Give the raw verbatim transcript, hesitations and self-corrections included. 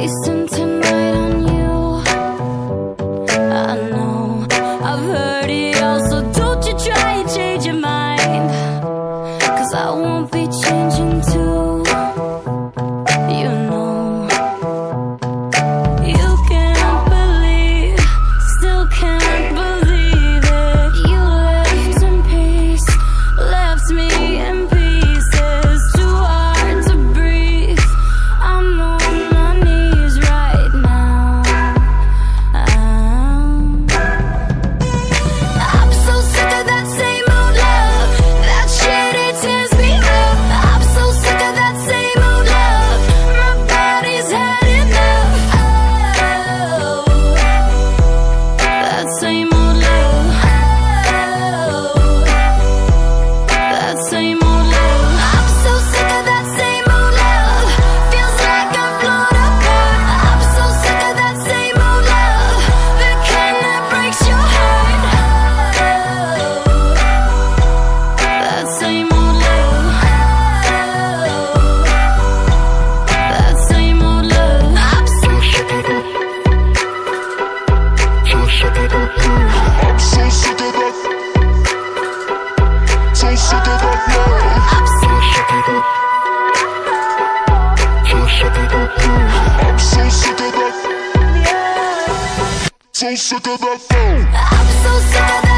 wasting tonight on you. I know I've heard it all, so don't you try and change your mind, 'cause I won't be changing too. You know you can't believe, still can't believe it. You left in peace, left me in pieces. Too hard to breathe, I'm on my knees right now. I'm, I'm so sick of that same old love. That shit, it tears me up. I'm so sick of that same old love. So sick of that phone. I'm so sick of that.